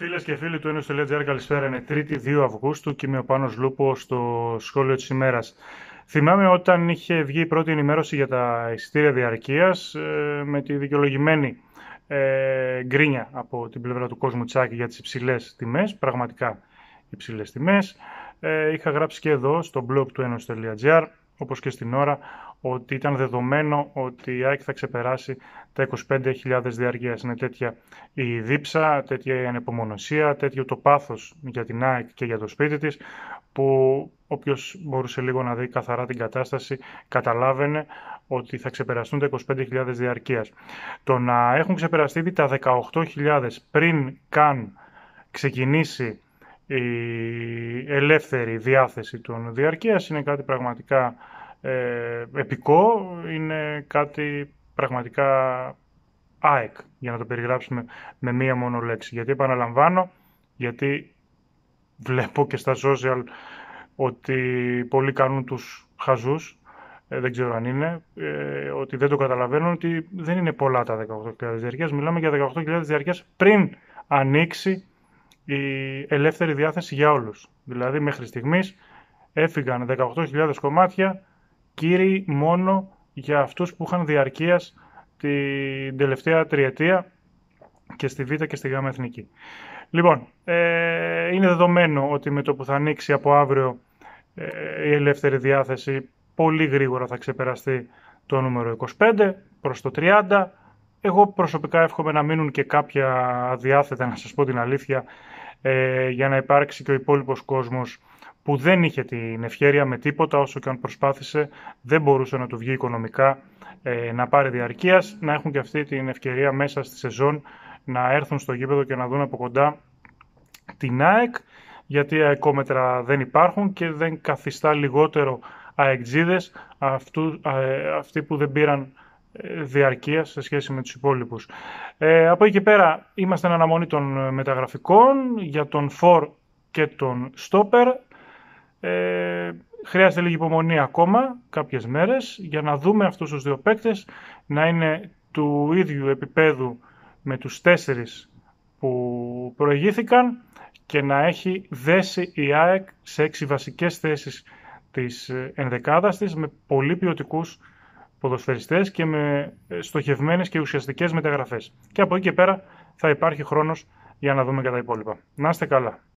Φίλες και φίλοι του Enos.gr, καλησπέρα. Είναι 3η 2 Αυγούστου και είμαι ο Πάνος Λούπος στο σχόλιο της ημέρας. Θυμάμαι όταν είχε βγει η πρώτη ενημέρωση για τα εισιτήρια διαρκείας με τη δικαιολογημένη γκρίνια από την πλευρά του κόσμου Τσάκη για τις υψηλές τιμές, πραγματικά υψηλές τιμές. Είχα γράψει και εδώ στο blog του Enos.gr, όπως και στην ώρα, ότι ήταν δεδομένο ότι η ΑΕΚ θα ξεπεράσει τα 25.000 διαρκείας. Είναι τέτοια η δίψα, τέτοια η ανεπομονωσία, τέτοιο το πάθος για την ΑΕΚ και για το σπίτι της, που όποιος μπορούσε λίγο να δει καθαρά την κατάσταση, καταλάβαινε ότι θα ξεπεραστούν τα 25.000 διαρκείας. Το να έχουν ξεπεραστεί ήδη τα 18.000 πριν καν ξεκινήσει η ελεύθερη διάθεση των διαρκείας είναι κάτι πραγματικά επικό, είναι κάτι πραγματικά ΑΕΚ, για να το περιγράψουμε με μία μόνο λέξη. Γιατί επαναλαμβάνω, γιατί βλέπω και στα social ότι πολλοί κάνουν τους χαζούς, δεν ξέρω αν είναι, ότι δεν το καταλαβαίνουν, ότι δεν είναι πολλά τα 18.000 διαρκείας. Μιλάμε για 18.000 διαρκείας πριν ανοίξει η ελεύθερη διάθεση για όλους. Δηλαδή μέχρι στιγμής έφυγαν 18.000 κομμάτια, κύριοι μόνο για αυτούς που είχαν διαρκείας την τελευταία τριετία και στη Β' και στη Γ' Εθνική. Λοιπόν, είναι δεδομένο ότι με το που θα ανοίξει από αύριο η ελεύθερη διάθεση, πολύ γρήγορα θα ξεπεραστεί το νούμερο 25 προς το 30. Εγώ προσωπικά εύχομαι να μείνουν και κάποια αδιάθετα, να σας πω την αλήθεια, για να υπάρξει και ο υπόλοιπος κόσμος που δεν είχε την ευχέρεια με τίποτα, όσο και αν προσπάθησε, δεν μπορούσε να του βγει οικονομικά να πάρει διαρκείας, να έχουν και αυτή την ευκαιρία μέσα στη σεζόν να έρθουν στο γήπεδο και να δουν από κοντά την ΑΕΚ, γιατί αεκόμετρα δεν υπάρχουν και δεν καθιστά λιγότερο αεκτζίδες αυτοί που δεν πήραν διαρκείας σε σχέση με τους υπόλοιπους. Από εκεί και πέρα είμαστε εν αναμονή των μεταγραφικών για τον ΦΟΡ και τον στόπερ. Χρειάζεται λίγη υπομονή ακόμα, κάποιες μέρες, για να δούμε αυτούς τους δύο παίκτες να είναι του ίδιου επίπεδου με τους 4 που προηγήθηκαν και να έχει δέσει η ΑΕΚ σε 6 βασικές θέσεις της ενδεκάδας της με πολύ ποιοτικούς ποδοσφαιριστές και με στοχευμένες και ουσιαστικές μεταγραφές. Και από εκεί και πέρα θα υπάρχει χρόνος για να δούμε και τα υπόλοιπα. Να είστε καλά.